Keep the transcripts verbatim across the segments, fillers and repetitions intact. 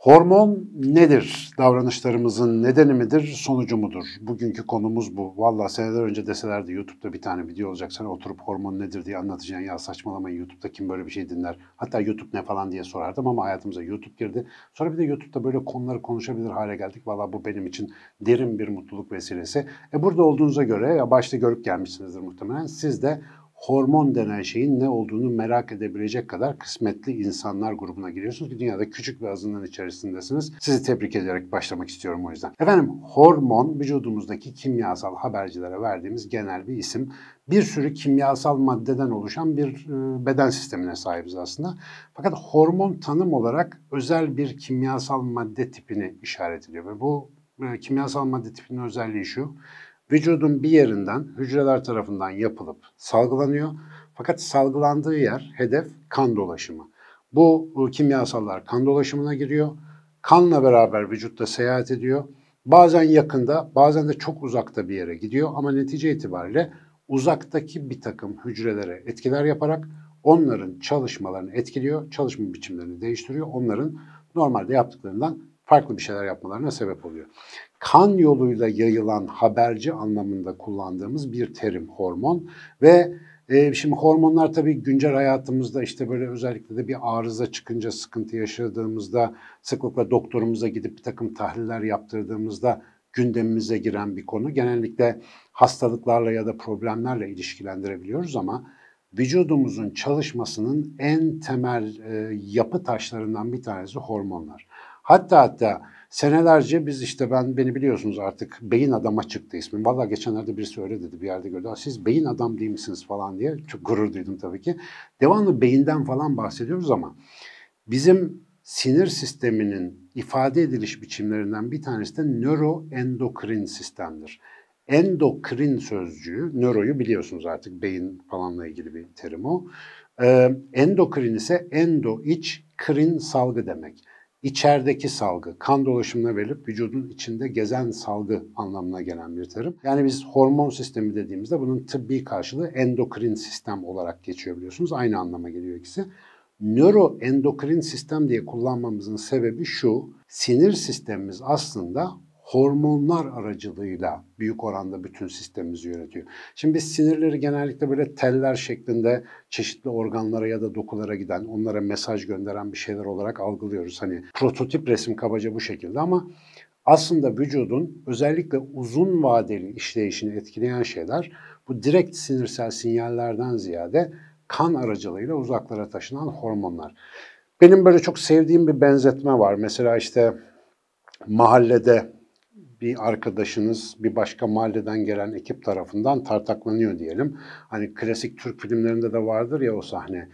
Hormon nedir? Davranışlarımızın nedeni midir, sonucu mudur? Bugünkü konumuz bu. Valla seneler önce deselerdi YouTube'da bir tane video olacak, sana oturup hormon nedir diye anlatacaksın. Ya saçmalamayın, YouTube'da kim böyle bir şey dinler? Hatta YouTube ne falan diye sorardım ama hayatımıza YouTube girdi. Sonra bir de YouTube'da böyle konuları konuşabilir hale geldik. Valla bu benim için derin bir mutluluk vesilesi. E burada olduğunuza göre ya başta görüp gelmişsinizdir muhtemelen. Siz de hormon denen şeyin ne olduğunu merak edebilecek kadar kısmetli insanlar grubuna giriyorsunuz ki dünyada küçük bir azınlığın içerisindesiniz. Sizi tebrik ederek başlamak istiyorum o yüzden. Efendim, hormon vücudumuzdaki kimyasal habercilere verdiğimiz genel bir isim. Bir sürü kimyasal maddeden oluşan bir beden sistemine sahibiz aslında. Fakat hormon tanım olarak özel bir kimyasal madde tipini işaret ediyor ve bu kimyasal madde tipinin özelliği şu: vücudun bir yerinden hücreler tarafından yapılıp salgılanıyor. Fakat salgılandığı yer, hedef kan dolaşımı. Bu kimyasallar kan dolaşımına giriyor. Kanla beraber vücutta seyahat ediyor. Bazen yakında, bazen de çok uzakta bir yere gidiyor. Ama netice itibariyle uzaktaki bir takım hücrelere etkiler yaparak onların çalışmalarını etkiliyor. Çalışma biçimlerini değiştiriyor. Onların normalde yaptıklarından farklı bir şeyler yapmalarına sebep oluyor. Kan yoluyla yayılan haberci anlamında kullandığımız bir terim hormon. Ve e, şimdi hormonlar tabii güncel hayatımızda işte böyle özellikle de bir arıza çıkınca, sıkıntı yaşadığımızda, sıklıkla doktorumuza gidip bir takım tahliller yaptırdığımızda gündemimize giren bir konu. Genellikle hastalıklarla ya da problemlerle ilişkilendirebiliyoruz ama vücudumuzun çalışmasının en temel e, yapı taşlarından bir tanesi hormonlar. Hatta hatta senelerce biz işte ben beni biliyorsunuz artık beyin adama çıktı ismim. Vallahi geçenlerde birisi öyle dedi, bir yerde gördü. Siz beyin adam değil misiniz falan diye. Çok gurur duydum tabii ki. Devamlı beyinden falan bahsediyoruz ama bizim sinir sisteminin ifade ediliş biçimlerinden bir tanesi de nöroendokrin sistemdir. Endokrin sözcüğü, nöroyu biliyorsunuz artık beyin falanla ilgili bir terim o. Ee, endokrin ise endo iç, krin salgı demek. İçerideki salgı, kan dolaşımına verilip vücudun içinde gezen salgı anlamına gelen bir terim. Yani biz hormon sistemi dediğimizde bunun tıbbi karşılığı endokrin sistem olarak geçiyor biliyorsunuz. Aynı anlama geliyor ikisi. Nöroendokrin sistem diye kullanmamızın sebebi şu: sinir sistemimiz aslında hormonlar aracılığıyla büyük oranda bütün sistemimizi yönetiyor. Şimdi biz sinirleri genellikle böyle teller şeklinde çeşitli organlara ya da dokulara giden, onlara mesaj gönderen bir şeyler olarak algılıyoruz. Hani prototip resim kabaca bu şekilde ama aslında vücudun özellikle uzun vadeli işleyişini etkileyen şeyler bu direkt sinirsel sinyallerden ziyade kan aracılığıyla uzaklara taşınan hormonlar. Benim böyle çok sevdiğim bir benzetme var. Mesela işte mahallede bir arkadaşınız bir başka mahalleden gelen ekip tarafından tartaklanıyor diyelim. Hani klasik Türk filmlerinde de vardır ya o sahne.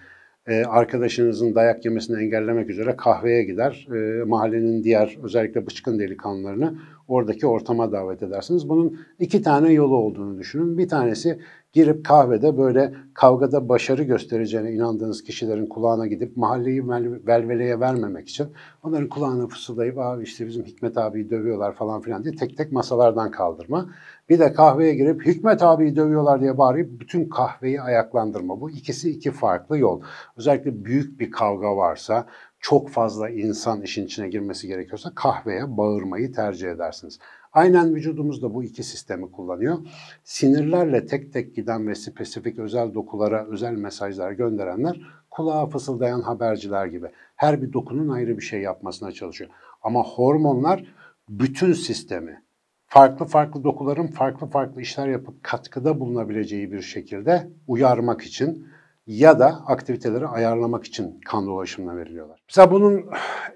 Ee, arkadaşınızın dayak yemesini engellemek üzere kahveye gider. Ee, mahallenin diğer özellikle bıçkın delikanlılarını oradaki ortama davet edersiniz. Bunun iki tane yolu olduğunu düşünün. Bir tanesi girip kahvede böyle kavgada başarı göstereceğine inandığınız kişilerin kulağına gidip mahalleyi velveleye vermemek için onların kulağına fısıldayıp abi işte bizim Hikmet abiyi dövüyorlar falan filan diye tek tek masalardan kaldırma. Bir de kahveye girip Hikmet abiyi dövüyorlar diye bağırıp bütün kahveyi ayaklandırma. Bu ikisi iki farklı yol. Özellikle büyük bir kavga varsa, çok fazla insan işin içine girmesi gerekiyorsa kahveye bağırmayı tercih edersiniz. Aynen vücudumuz da bu iki sistemi kullanıyor. Sinirlerle tek tek giden ve spesifik özel dokulara özel mesajlar gönderenler kulağa fısıldayan haberciler gibi. Her bir dokunun ayrı bir şey yapmasına çalışıyor. Ama hormonlar bütün sistemi farklı farklı dokuların farklı farklı işler yapıp katkıda bulunabileceği bir şekilde uyarmak için ya da aktiviteleri ayarlamak için kan dolaşımına veriliyorlar. Mesela bunun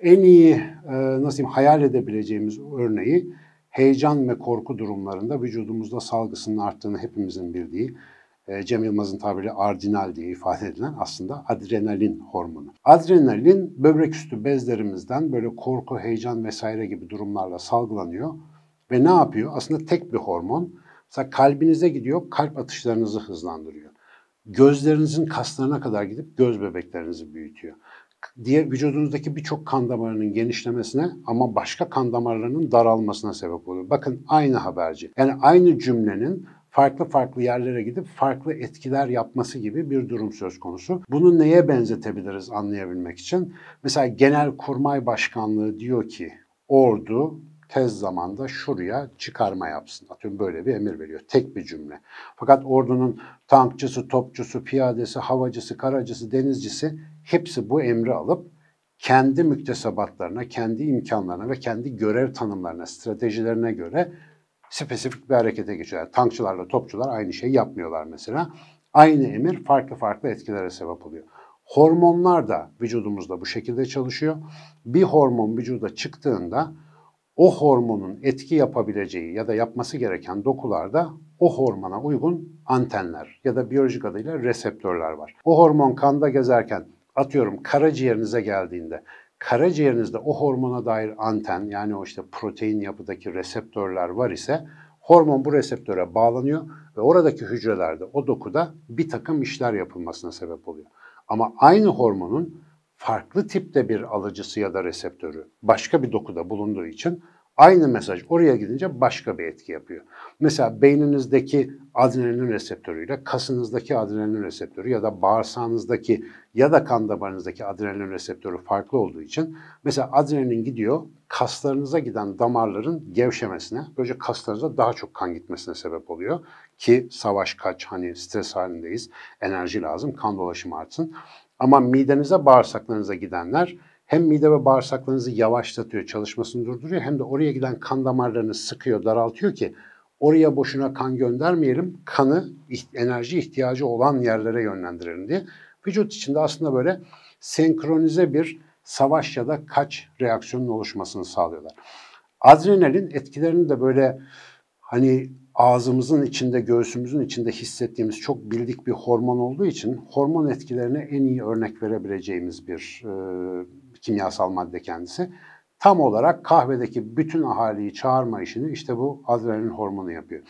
en iyi nasıl diyeyim, hayal edebileceğimiz örneği heyecan ve korku durumlarında vücudumuzda salgısının arttığını hepimizin bildiği, Cem Yılmaz'ın tabiri ardinal diye ifade edilen aslında adrenalin hormonu. Adrenalin böbrek üstü bezlerimizden böyle korku, heyecan vesaire gibi durumlarla salgılanıyor ve ne yapıyor? Aslında tek bir hormon. Mesela kalbinize gidiyor, kalp atışlarınızı hızlandırıyor. gözlerinizin kaslarına kadar gidip göz bebeklerinizi büyütüyor. Diğer vücudunuzdaki birçok kan damarının genişlemesine ama başka kan damarlarının daralmasına sebep oluyor. Bakın aynı haberci. Yani aynı cümlenin farklı farklı yerlere gidip farklı etkiler yapması gibi bir durum söz konusu. Bunu neye benzetebiliriz anlayabilmek için? Mesela Genelkurmay Başkanlığı diyor ki ordu tez zamanda şuraya çıkarma yapsın. Atıyorum böyle bir emir veriyor. Tek bir cümle. Fakat ordunun tankçısı, topçusu, piyadesi, havacısı, karacısı, denizcisi hepsi bu emri alıp kendi müktesebatlarına, kendi imkanlarına ve kendi görev tanımlarına, stratejilerine göre spesifik bir harekete geçiyorlar. Tankçılarla topçular aynı şeyi yapmıyorlar mesela. Aynı emir farklı farklı etkilere sebep oluyor. Hormonlar da vücudumuzda bu şekilde çalışıyor. Bir hormon vücuda çıktığında o hormonun etki yapabileceği ya da yapması gereken dokularda o hormona uygun antenler ya da biyolojik adıyla reseptörler var. O hormon kanda gezerken, atıyorum karaciğerinize geldiğinde, karaciğerinizde o hormona dair anten, yani o işte protein yapıdaki reseptörler var ise hormon bu reseptöre bağlanıyor ve oradaki hücrelerde, o dokuda bir takım işler yapılmasına sebep oluyor. Ama aynı hormonun farklı tipte bir alıcısı ya da reseptörü başka bir dokuda bulunduğu için aynı mesaj oraya gidince başka bir etki yapıyor. Mesela beyninizdeki adrenalin reseptörüyle kasınızdaki adrenalin reseptörü ya da bağırsağınızdaki ya da kan damarınızdaki adrenalin reseptörü farklı olduğu için mesela adrenalin gidiyor kaslarınıza giden damarların gevşemesine, böylece kaslarınıza daha çok kan gitmesine sebep oluyor ki savaş kaç, hani stres halindeyiz, enerji lazım, kan dolaşımı artsın. Ama midenize, bağırsaklarınıza gidenler hem mide ve bağırsaklarınızı yavaşlatıyor, çalışmasını durduruyor, hem de oraya giden kan damarlarını sıkıyor, daraltıyor ki oraya boşuna kan göndermeyelim, kanı enerji ihtiyacı olan yerlere yönlendirelim diye. Vücut içinde aslında böyle senkronize bir savaş ya da kaç reaksiyonun oluşmasını sağlıyorlar. Adrenalin etkilerini de böyle hani ağzımızın içinde, göğsümüzün içinde hissettiğimiz çok bildik bir hormon olduğu için hormon etkilerine en iyi örnek verebileceğimiz bir e, kimyasal madde kendisi. Tam olarak kahvedeki bütün ahaliyi çağırma işini işte bu adrenalin hormonu yapıyor.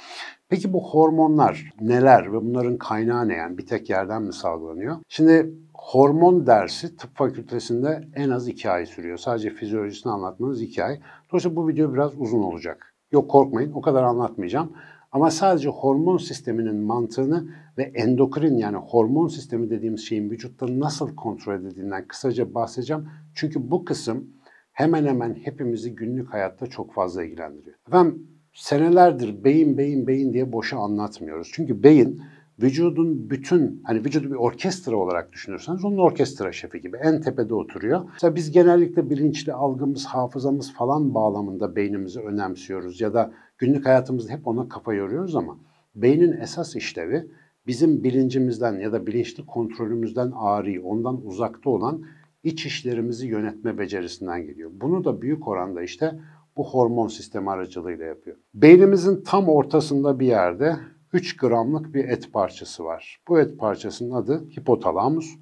Peki bu hormonlar neler ve bunların kaynağı ne, yani bir tek yerden mi salgılanıyor? Şimdi hormon dersi tıp fakültesinde en az iki ay sürüyor. Sadece fizyolojisini anlatmanız iki ay. Dolayısıyla bu video biraz uzun olacak. Yok korkmayın, o kadar anlatmayacağım. Ama sadece hormon sisteminin mantığını ve endokrin, yani hormon sistemi dediğimiz şeyin vücutta nasıl kontrol edildiğinden kısaca bahsedeceğim. Çünkü bu kısım hemen hemen hepimizi günlük hayatta çok fazla ilgilendiriyor. Efendim senelerdir beyin beyin beyin diye boşa anlatmıyoruz. Çünkü beyin vücudun bütün, hani vücudu bir orkestra olarak düşünürseniz onun orkestra şefi gibi en tepede oturuyor. Mesela biz genellikle bilinçli algımız, hafızamız falan bağlamında beynimizi önemsiyoruz ya da günlük hayatımızda hep ona kafa yoruyoruz ama beynin esas işlevi bizim bilincimizden ya da bilinçli kontrolümüzden ari, ondan uzakta olan iç işlerimizi yönetme becerisinden geliyor. Bunu da büyük oranda işte bu hormon sistemi aracılığıyla yapıyor. Beynimizin tam ortasında bir yerde üç gramlık bir et parçası var. Bu et parçasının adı hipotalamus.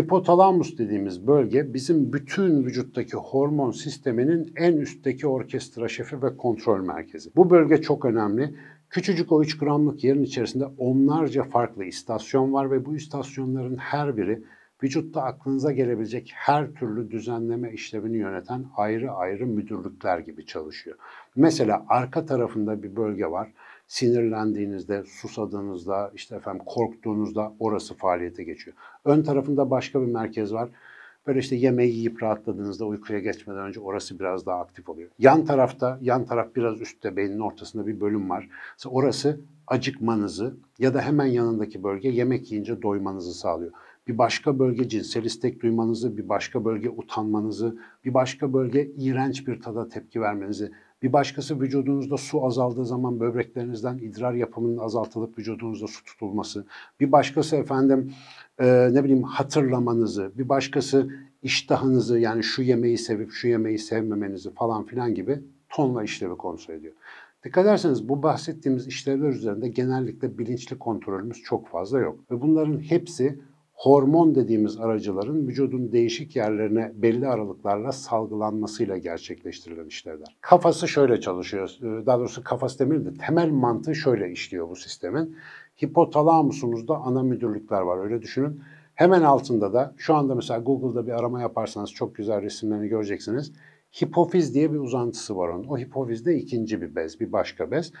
Hipotalamus dediğimiz bölge bizim bütün vücuttaki hormon sisteminin en üstteki orkestra şefi ve kontrol merkezi. Bu bölge çok önemli. Küçücük o üç gramlık yerin içerisinde onlarca farklı istasyon var ve bu istasyonların her biri vücutta aklınıza gelebilecek her türlü düzenleme işlevini yöneten ayrı ayrı müdürlükler gibi çalışıyor. Mesela arka tarafında bir bölge var. Sinirlendiğinizde, susadığınızda, işte efendim korktuğunuzda orası faaliyete geçiyor. Ön tarafında başka bir merkez var. Böyle işte yemeği yiyip rahatladığınızda, uykuya geçmeden önce orası biraz daha aktif oluyor. Yan tarafta, yan taraf biraz üstte, beynin ortasında bir bölüm var. Mesela orası acıkmanızı ya da hemen yanındaki bölge yemek yiyince doymanızı sağlıyor. Bir başka bölge cinsel istek duymanızı, bir başka bölge utanmanızı, bir başka bölge iğrenç bir tada tepki vermenizi, bir başkası vücudunuzda su azaldığı zaman böbreklerinizden idrar yapımının azaltılıp vücudunuzda su tutulması, bir başkası efendim e, ne bileyim hatırlamanızı, bir başkası iştahınızı, yani şu yemeği sevip şu yemeği sevmemenizi falan filan gibi tonla işlevi kontrol ediyor. Dikkat ederseniz bu bahsettiğimiz işlevler üzerinde genellikle bilinçli kontrolümüz çok fazla yok ve bunların hepsi hormon dediğimiz aracıların vücudun değişik yerlerine belli aralıklarla salgılanmasıyla gerçekleştirilen işlevler. Kafası şöyle çalışıyor, daha doğrusu kafası demeyelim de temel mantığı şöyle işliyor bu sistemin. Hipotalamusunuzda ana müdürlükler var, öyle düşünün. Hemen altında da şu anda mesela Google'da bir arama yaparsanız çok güzel resimlerini göreceksiniz. Hipofiz diye bir uzantısı var onun. O hipofiz de ikinci bir bez, bir başka bez.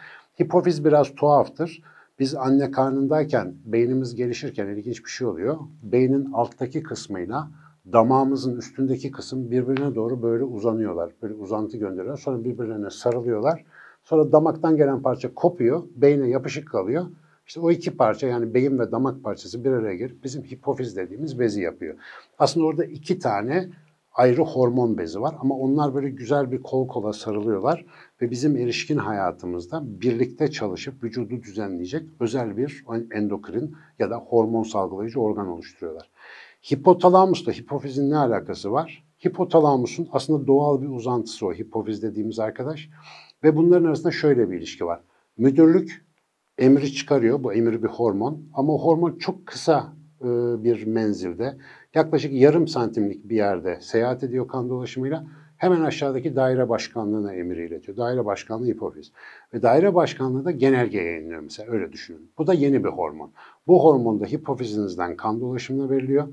Hipofiz biraz tuhaftır. Biz anne karnındayken, beynimiz gelişirken ilginç bir şey oluyor. Beynin alttaki kısmıyla damağımızın üstündeki kısım birbirine doğru böyle uzanıyorlar. Böyle uzantı gönderiyorlar. Sonra birbirlerine sarılıyorlar. Sonra damaktan gelen parça kopuyor. Beyne yapışık kalıyor. İşte o iki parça, yani beyin ve damak parçası bir araya girip bizim hipofiz dediğimiz bezi yapıyor. Aslında orada iki tane ayrı hormon bezi var ama onlar böyle güzel bir kol kola sarılıyorlar ve bizim erişkin hayatımızda birlikte çalışıp vücudu düzenleyecek özel bir endokrin ya da hormon salgılayıcı organ oluşturuyorlar. Hipotalamusla hipofizin ne alakası var? Hipotalamusun aslında doğal bir uzantısı o hipofiz dediğimiz arkadaş ve bunların arasında şöyle bir ilişki var. Müdürlük emri çıkarıyor, bu emir bir hormon ama o hormon çok kısa bir menzilde, yaklaşık yarım santimlik bir yerde seyahat ediyor kan dolaşımıyla, hemen aşağıdaki daire başkanlığına emri iletiyor. Daire başkanlığı hipofiz. Ve daire başkanlığı da genelge yayınlıyor mesela, öyle düşünün. Bu da yeni bir hormon. Bu hormon da hipofizinizden kan dolaşımına veriliyor.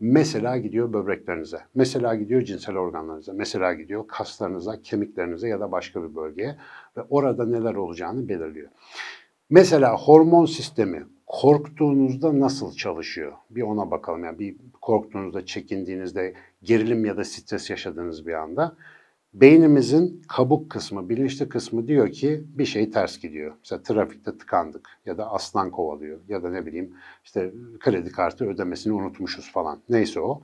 Mesela gidiyor böbreklerinize, mesela gidiyor cinsel organlarınıza, mesela gidiyor kaslarınıza, kemiklerinize ya da başka bir bölgeye ve orada neler olacağını belirliyor. Mesela hormon sistemi korktuğunuzda nasıl çalışıyor? Bir ona bakalım. Yani bir korktuğunuzda, çekindiğinizde, gerilim ya da stres yaşadığınız bir anda beynimizin kabuk kısmı, bilinçli kısmı diyor ki bir şey ters gidiyor. Mesela trafikte tıkandık ya da aslan kovalıyor ya da ne bileyim işte kredi kartı ödemesini unutmuşuz falan. Neyse o.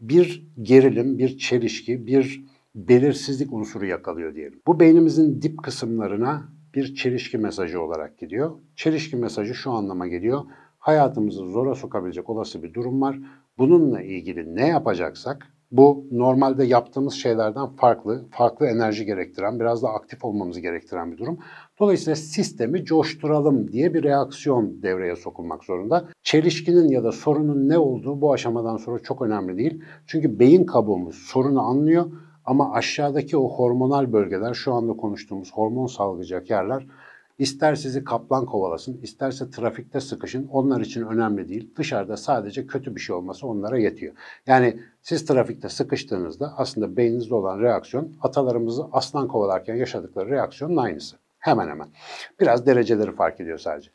Bir gerilim, bir çelişki, bir belirsizlik unsuru yakalıyor diyelim. Bu beynimizin dip kısımlarına bir çelişki mesajı olarak gidiyor. Çelişki mesajı şu anlama geliyor. Hayatımızı zora sokabilecek olası bir durum var. Bununla ilgili ne yapacaksak, bu normalde yaptığımız şeylerden farklı, farklı enerji gerektiren, biraz da aktif olmamızı gerektiren bir durum. Dolayısıyla sistemi coşturalım diye bir reaksiyon devreye sokulmak zorunda. Çelişkinin ya da sorunun ne olduğu bu aşamadan sonra çok önemli değil. Çünkü beyin kabuğumuz sorunu anlıyor. Ama aşağıdaki o hormonal bölgeler, şu anda konuştuğumuz hormon salgılayacak yerler, ister sizi kaplan kovalasın, isterse trafikte sıkışın, onlar için önemli değil. Dışarıda sadece kötü bir şey olması onlara yetiyor. Yani siz trafikte sıkıştığınızda aslında beyninizde olan reaksiyon, atalarımızı aslan kovalarken yaşadıkları reaksiyonun aynısı. Hemen hemen. Biraz dereceleri fark ediyor sadece.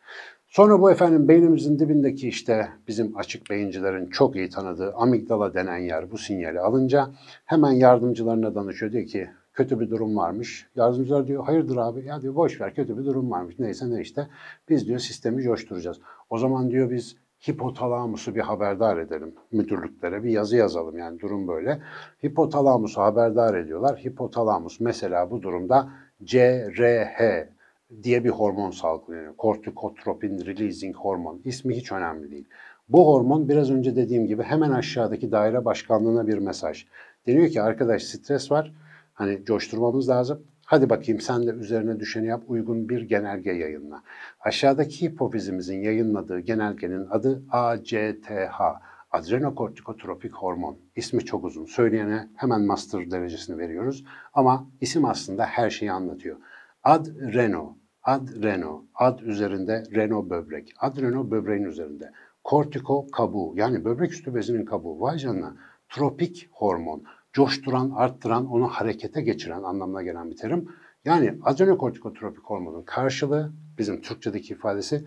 Sonra bu efendim beynimizin dibindeki işte bizim açık beyincilerin çok iyi tanıdığı amigdala denen yer bu sinyali alınca hemen yardımcılarına danışıyor. Diyor ki kötü bir durum varmış. Yardımcılar diyor hayırdır abi, ya diyor boş ver, kötü bir durum varmış. Neyse ne işte, biz diyor sistemi coşturacağız. O zaman diyor biz hipotalamusu bir haberdar edelim. Müdürlüklere bir yazı yazalım, yani durum böyle. Hipotalamusu haberdar ediyorlar. Hipotalamus mesela bu durumda C R H diye bir hormon salgılanıyor. Kortikotropin releasing hormon. İsmi hiç önemli değil. Bu hormon biraz önce dediğim gibi hemen aşağıdaki daire başkanlığına bir mesaj. Deniyor ki arkadaş stres var. Hani coşturmamız lazım. Hadi bakayım sen de üzerine düşeni yap. Uygun bir genelge yayınla. Aşağıdaki hipofizimizin yayınladığı genelgenin adı A C T H. Adrenokortikotropik hormon. İsmi çok uzun. Söyleyene hemen master derecesini veriyoruz. Ama isim aslında her şeyi anlatıyor. Adreno, adreno, ad üzerinde, reno böbrek, adreno böbreğin üzerinde, kortiko kabuğu, yani böbrek üstü bezinin kabuğu, vay canına, tropik hormon, coşturan, arttıran, onu harekete geçiren anlamına gelen bir terim. Yani adrenokortikotropik hormonun karşılığı, bizim Türkçedeki ifadesi,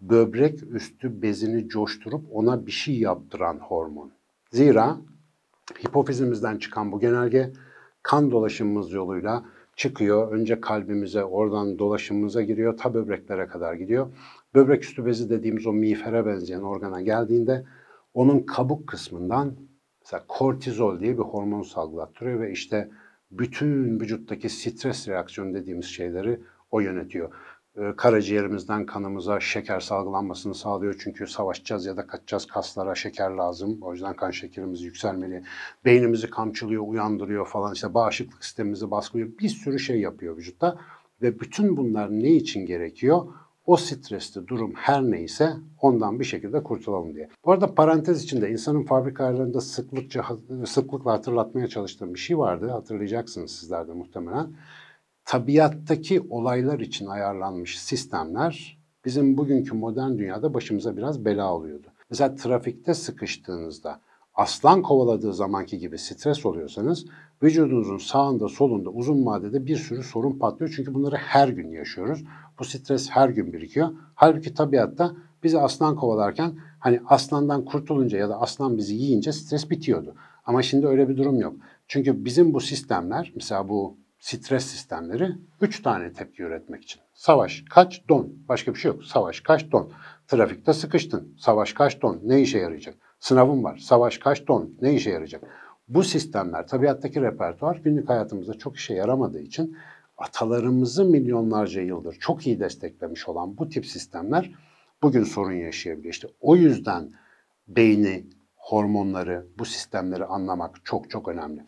böbrek üstü bezini coşturup ona bir şey yaptıran hormon. Zira hipofizimizden çıkan bu genelge kan dolaşımımız yoluyla çıkıyor. Önce kalbimize, oradan dolaşımımıza giriyor. Ta böbreklere kadar gidiyor. Böbrek üstü bezi dediğimiz o miğfere benzeyen organa geldiğinde onun kabuk kısmından mesela kortizol diye bir hormon salgılattırıyor ve işte bütün vücuttaki stres reaksiyonu dediğimiz şeyleri o yönetiyor. Ee, karaciğerimizden kanımıza şeker salgılanmasını sağlıyor. Çünkü savaşacağız ya da kaçacağız, kaslara şeker lazım. O yüzden kan şekerimiz yükselmeli. Beynimizi kamçılıyor, uyandırıyor falan. İşte bağışıklık sistemimizi baskılıyor. Bir sürü şey yapıyor vücutta. Ve bütün bunlar ne için gerekiyor? O stresli durum her neyse ondan bir şekilde kurtulalım diye. Bu arada parantez içinde insanın fabrikalarında sıklıkça, sıklıkla hatırlatmaya çalıştığım bir şey vardı. Hatırlayacaksınız sizler de muhtemelen. Tabiattaki olaylar için ayarlanmış sistemler bizim bugünkü modern dünyada başımıza biraz bela oluyordu. Mesela trafikte sıkıştığınızda, aslan kovaladığı zamanki gibi stres oluyorsanız vücudunuzun sağında solunda uzun vadede bir sürü sorun patlıyor. Çünkü bunları her gün yaşıyoruz. Bu stres her gün birikiyor. Halbuki tabiatta bizi aslan kovalarken hani aslandan kurtulunca ya da aslan bizi yiyince stres bitiyordu. Ama şimdi öyle bir durum yok. Çünkü bizim bu sistemler, mesela bu stres sistemleri üç tane tepki üretmek için. Savaş, kaç, don. Başka bir şey yok. Savaş, kaç, don. Trafikte sıkıştın. Savaş, kaç, don. Ne işe yarayacak? Sınavım var. Savaş, kaç, don. Ne işe yarayacak? Bu sistemler, tabiattaki repertuar günlük hayatımızda çok işe yaramadığı için atalarımızı milyonlarca yıldır çok iyi desteklemiş olan bu tip sistemler bugün sorun yaşayabiliyor. İşte o yüzden beyni, hormonları, bu sistemleri anlamak çok çok önemli.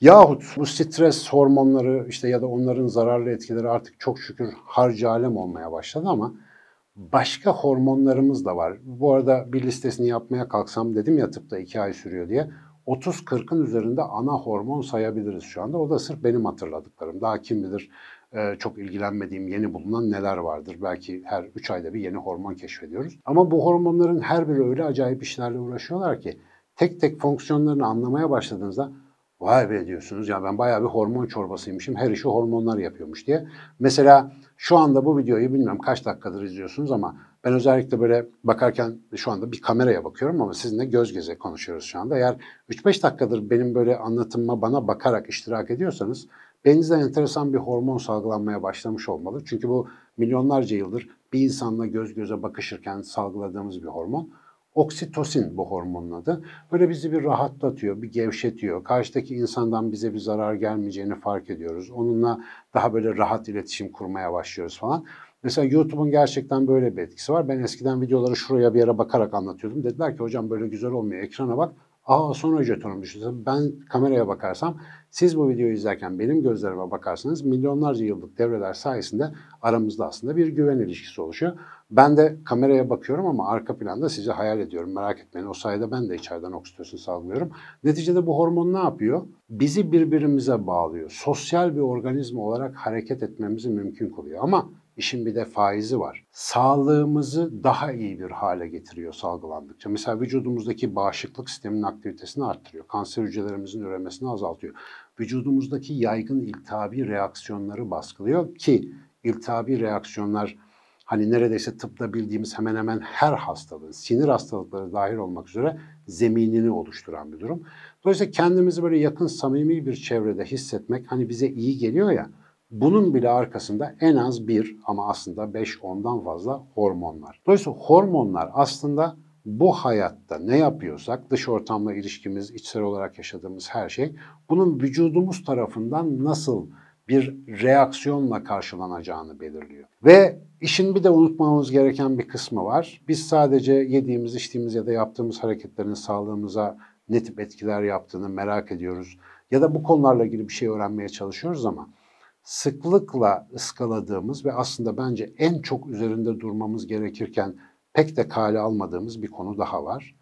Yahut bu stres hormonları işte ya da onların zararlı etkileri artık çok şükür harcı alem olmaya başladı ama başka hormonlarımız da var. Bu arada bir listesini yapmaya kalksam dedim ya tıpta iki ay sürüyor diye. otuz kırkın üzerinde ana hormon sayabiliriz şu anda. O da sırf benim hatırladıklarım. Daha kim bilir çok ilgilenmediğim yeni bulunan neler vardır. Belki her üç ayda bir yeni hormon keşfediyoruz. Ama bu hormonların her biri öyle acayip işlerle uğraşıyorlar ki tek tek fonksiyonlarını anlamaya başladığınızda vay be diyorsunuz ya ben bayağı bir hormon çorbasıymışım, her işi hormonlar yapıyormuş diye. Mesela şu anda bu videoyu bilmiyorum kaç dakikadır izliyorsunuz ama ben özellikle böyle bakarken şu anda bir kameraya bakıyorum ama sizinle göz göze konuşuyoruz şu anda. Eğer üç beş dakikadır benim böyle anlatımıma bana bakarak iştirak ediyorsanız beyninizde enteresan bir hormon salgılanmaya başlamış olmalı. Çünkü bu milyonlarca yıldır bir insanla göz göze bakışırken salgıladığımız bir hormon. Oksitosin bu hormonun adı. Böyle bizi bir rahatlatıyor, bir gevşetiyor. Karşıdaki insandan bize bir zarar gelmeyeceğini fark ediyoruz. Onunla daha böyle rahat iletişim kurmaya başlıyoruz falan. Mesela YouTube'un gerçekten böyle bir etkisi var. Ben eskiden videoları şuraya bir yere bakarak anlatıyordum. Dediler ki hocam böyle güzel olmuyor, ekrana bak. Aa sonra jetonum düştü. Ben kameraya bakarsam, siz bu videoyu izlerken benim gözlerime bakarsanız milyonlarca yıllık devreler sayesinde aramızda aslında bir güven ilişkisi oluşuyor. Ben de kameraya bakıyorum ama arka planda sizi hayal ediyorum. Merak etmeyin o sayede ben de içeriden oksitosin salgılıyorum. Neticede bu hormon ne yapıyor? Bizi birbirimize bağlıyor. Sosyal bir organizma olarak hareket etmemizi mümkün kılıyor ama İşin bir de faizi var. Sağlığımızı daha iyi bir hale getiriyor salgılandıkça. Mesela vücudumuzdaki bağışıklık sisteminin aktivitesini arttırıyor. Kanser hücrelerimizin üremesini azaltıyor. Vücudumuzdaki yaygın iltihabi reaksiyonları baskılıyor ki iltihabi reaksiyonlar hani neredeyse tıpta bildiğimiz hemen hemen her hastalığın, sinir hastalıkları dahil olmak üzere zeminini oluşturan bir durum. Dolayısıyla kendimizi böyle yakın, samimi bir çevrede hissetmek hani bize iyi geliyor ya, bunun bile arkasında en az bir ama aslında beş ondan fazla hormon var. Dolayısıyla hormonlar aslında bu hayatta ne yapıyorsak, dış ortamla ilişkimiz, içsel olarak yaşadığımız her şey, bunun vücudumuz tarafından nasıl bir reaksiyonla karşılanacağını belirliyor. Ve işin bir de unutmamamız gereken bir kısmı var. Biz sadece yediğimiz, içtiğimiz ya da yaptığımız hareketlerin sağlığımıza ne tip etkiler yaptığını merak ediyoruz. Ya da bu konularla ilgili bir şey öğrenmeye çalışıyoruz ama sıklıkla ıskaladığımız ve aslında bence en çok üzerinde durmamız gerekirken pek de kale almadığımız bir konu daha var.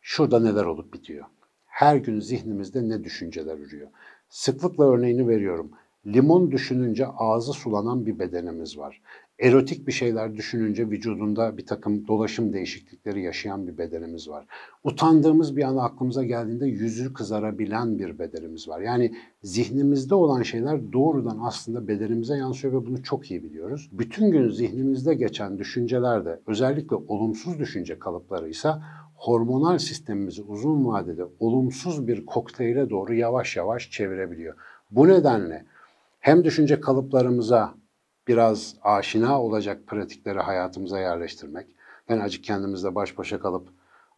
Şurada neler olup bitiyor? Her gün zihnimizde ne düşünceler ürüyor? Sıklıkla örneğini veriyorum. Limon düşününce ağzı sulanan bir bedenimiz var. Erotik bir şeyler düşününce vücudunda bir takım dolaşım değişiklikleri yaşayan bir bedenimiz var. Utandığımız bir an aklımıza geldiğinde yüzü kızarabilen bir bedenimiz var. Yani zihnimizde olan şeyler doğrudan aslında bedenimize yansıyor ve bunu çok iyi biliyoruz. Bütün gün zihnimizde geçen düşünceler de özellikle olumsuz düşünce kalıplarıysa hormonal sistemimizi uzun vadede olumsuz bir kokteyle doğru yavaş yavaş çevirebiliyor. Bu nedenle hem düşünce kalıplarımıza biraz aşina olacak pratikleri hayatımıza yerleştirmek, ben acık kendimizle baş başa kalıp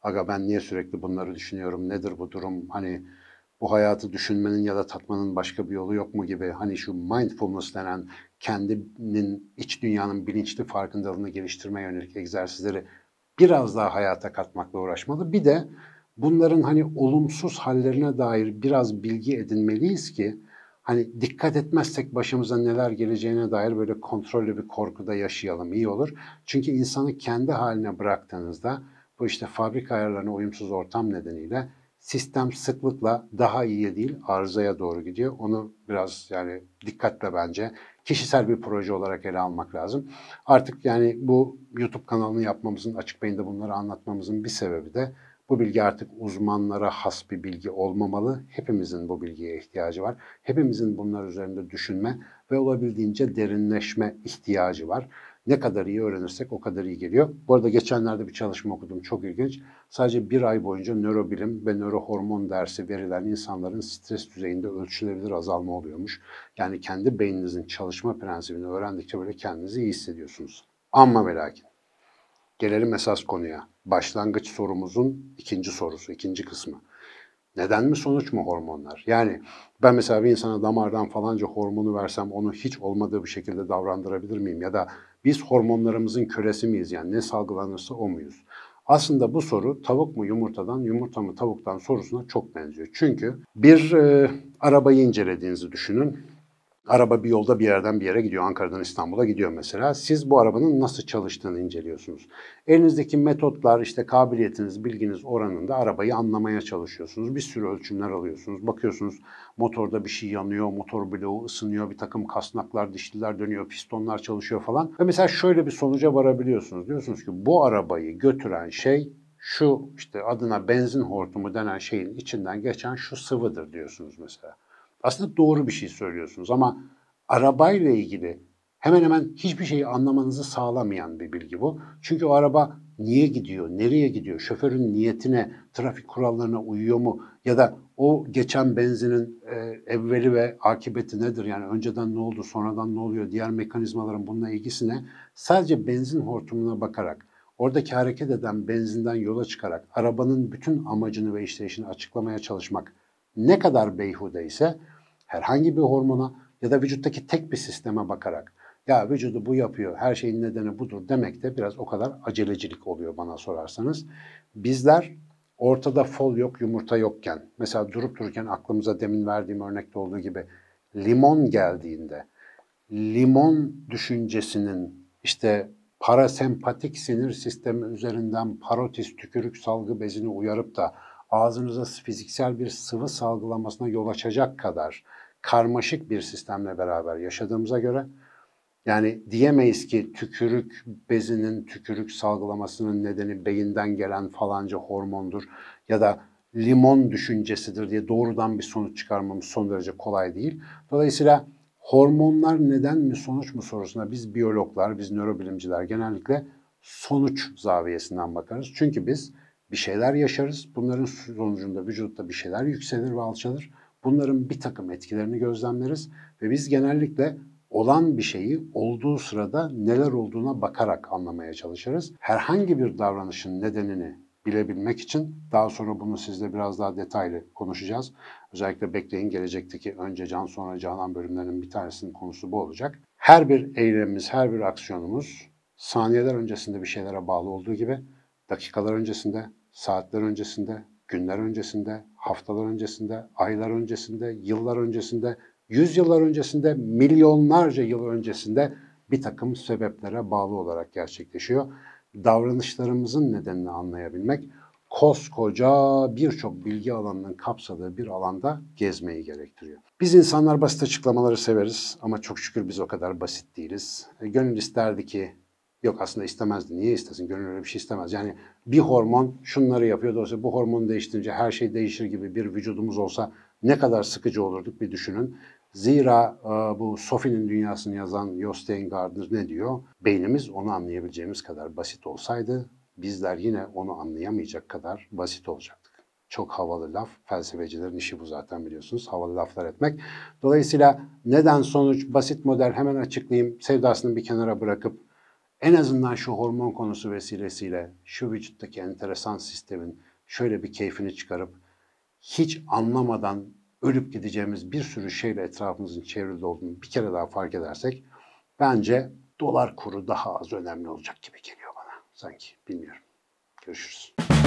aga ben niye sürekli bunları düşünüyorum, nedir bu durum, hani bu hayatı düşünmenin ya da tatmanın başka bir yolu yok mu gibi hani şu mindfulness denen kendinin iç dünyanın bilinçli farkındalığını geliştirmeye yönelik egzersizleri biraz daha hayata katmakla uğraşmalı. Bir de bunların hani olumsuz hallerine dair biraz bilgi edinmeliyiz ki hani dikkat etmezsek başımıza neler geleceğine dair böyle kontrollü bir korkuda yaşayalım, iyi olur. Çünkü insanı kendi haline bıraktığınızda bu işte fabrika ayarlarına uyumsuz ortam nedeniyle sistem sıklıkla daha iyiye değil arızaya doğru gidiyor. Onu biraz yani dikkatle bence kişisel bir proje olarak ele almak lazım. Artık yani bu YouTube kanalını yapmamızın, Açık Beyin'de bunları anlatmamızın bir sebebi de bu bilgi artık uzmanlara has bir bilgi olmamalı. Hepimizin bu bilgiye ihtiyacı var. Hepimizin bunlar üzerinde düşünme ve olabildiğince derinleşme ihtiyacı var. Ne kadar iyi öğrenirsek o kadar iyi geliyor. Bu arada geçenlerde bir çalışma okudum, çok ilginç. Sadece bir ay boyunca nörobilim ve nörohormon dersi verilen insanların stres düzeyinde ölçülebilir azalma oluyormuş. Yani kendi beyninizin çalışma prensibini öğrendikçe böyle kendinizi iyi hissediyorsunuz. Ama merak etmeyin. Gelelim esas konuya. Başlangıç sorumuzun ikinci sorusu, ikinci kısmı. Neden mi, sonuç mu hormonlar? Yani ben mesela bir insana damardan falanca hormonu versem onu hiç olmadığı bir şekilde davrandırabilir miyim? Ya da biz hormonlarımızın kölesi miyiz? Yani ne salgılanırsa o muyuz? Aslında bu soru tavuk mu yumurtadan, yumurta mı tavuktan sorusuna çok benziyor. Çünkü bir e, arabayı incelediğinizi düşünün. Araba bir yolda bir yerden bir yere gidiyor. Ankara'dan İstanbul'a gidiyor mesela. Siz bu arabanın nasıl çalıştığını inceliyorsunuz. Elinizdeki metotlar, işte kabiliyetiniz, bilginiz oranında arabayı anlamaya çalışıyorsunuz. Bir sürü ölçümler alıyorsunuz. Bakıyorsunuz motorda bir şey yanıyor, motor bloğu ısınıyor, bir takım kasnaklar, dişliler dönüyor, pistonlar çalışıyor falan. Ve mesela şöyle bir sonuca varabiliyorsunuz. Diyorsunuz ki bu arabayı götüren şey şu, işte adına benzin hortumu denen şeyin içinden geçen şu sıvıdır diyorsunuz mesela. Aslında doğru bir şey söylüyorsunuz ama arabayla ilgili hemen hemen hiçbir şeyi anlamanızı sağlamayan bir bilgi bu. Çünkü o araba niye gidiyor, nereye gidiyor, şoförün niyetine, trafik kurallarına uyuyor mu ya da o geçen benzinin e, evveli ve akıbeti nedir? Yani önceden ne oldu, sonradan ne oluyor, diğer mekanizmaların bununla ilgisine sadece benzin hortumuna bakarak, oradaki hareket eden benzinden yola çıkarak arabanın bütün amacını ve işleyişini açıklamaya çalışmak ne kadar beyhude ise herhangi bir hormona ya da vücuttaki tek bir sisteme bakarak ya vücudu bu yapıyor, her şeyin nedeni budur demek de biraz o kadar acelecilik oluyor bana sorarsanız. Bizler ortada fol yok, yumurta yokken, mesela durup dururken aklımıza demin verdiğim örnekte olduğu gibi limon geldiğinde limon düşüncesinin işte parasempatik sinir sistemi üzerinden parotis tükürük salgı bezini uyarıp da ağzınıza fiziksel bir sıvı salgılamasına yol açacak kadar karmaşık bir sistemle beraber yaşadığımıza göre yani diyemeyiz ki tükürük bezinin tükürük salgılamasının nedeni beyinden gelen falanca hormondur ya da limon düşüncesidir diye doğrudan bir sonuç çıkarmamız son derece kolay değil. Dolayısıyla hormonlar neden mi sonuç mu sorusuna biz biyologlar, biz nörobilimciler genellikle sonuç zaviyesinden bakarız. Çünkü biz bir şeyler yaşarız. Bunların sonucunda vücutta bir şeyler yükselir ve alçalır. Bunların bir takım etkilerini gözlemleriz. Ve biz genellikle olan bir şeyi olduğu sırada neler olduğuna bakarak anlamaya çalışırız. Herhangi bir davranışın nedenini bilebilmek için daha sonra bunu sizle biraz daha detaylı konuşacağız. Özellikle bekleyin, gelecekteki önce Can sonra Canan bölümlerinin bir tanesinin konusu bu olacak. Her bir eylemimiz, her bir aksiyonumuz saniyeler öncesinde bir şeylere bağlı olduğu gibi dakikalar öncesinde, saatler öncesinde, günler öncesinde, haftalar öncesinde, aylar öncesinde, yıllar öncesinde, yüzyıllar öncesinde, milyonlarca yıl öncesinde bir takım sebeplere bağlı olarak gerçekleşiyor. Davranışlarımızın nedenini anlayabilmek, koskoca birçok bilgi alanının kapsadığı bir alanda gezmeyi gerektiriyor. Biz insanlar basit açıklamaları severiz ama çok şükür biz o kadar basit değiliz. Gönül isterdi ki, yok aslında istemezdi. Niye istesin? Gönül öyle bir şey istemez. Yani bir hormon şunları yapıyor. Dolayısıyla bu hormonu değiştirince her şey değişir gibi bir vücudumuz olsa ne kadar sıkıcı olurduk bir düşünün. Zira bu Sofi'nin Dünyası'nı yazan Jostein Gaarder ne diyor? Beynimiz onu anlayabileceğimiz kadar basit olsaydı bizler yine onu anlayamayacak kadar basit olacaktık. Çok havalı laf. Felsefecilerin işi bu zaten biliyorsunuz. Havalı laflar etmek. Dolayısıyla neden sonuç basit model hemen açıklayayım. Sevdasını bir kenara bırakıp en azından şu hormon konusu vesilesiyle şu vücuttaki enteresan sistemin şöyle bir keyfini çıkarıp hiç anlamadan ölüp gideceğimiz bir sürü şeyle etrafımızın çevrili olduğunu bir kere daha fark edersek bence dolar kuru daha az önemli olacak gibi geliyor bana. Sanki bilmiyorum. Görüşürüz.